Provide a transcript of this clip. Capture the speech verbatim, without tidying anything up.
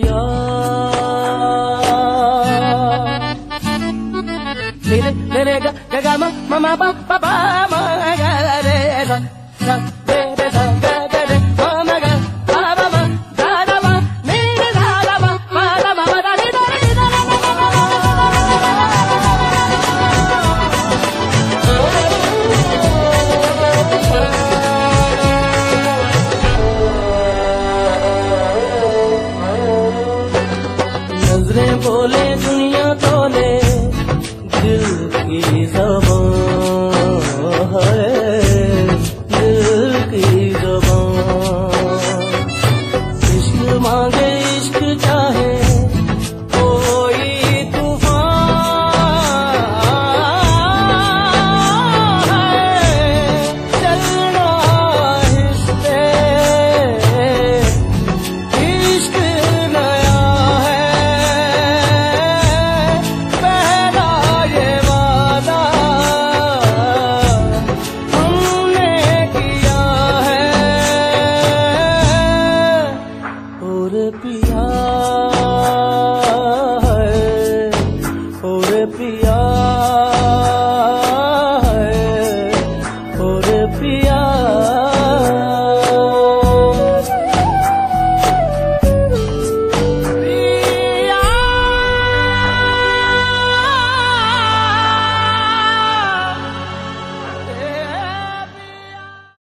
दिया। तेरे तेरे गा गा मा मा मा पा पा पा मा गा रे सा सा तेरे सा गा तेरे मा मा गा पा पा मा दा दा मा मेरे दा दा मा पा दा मा दा रे दा रे दा दा मा। बोले सुन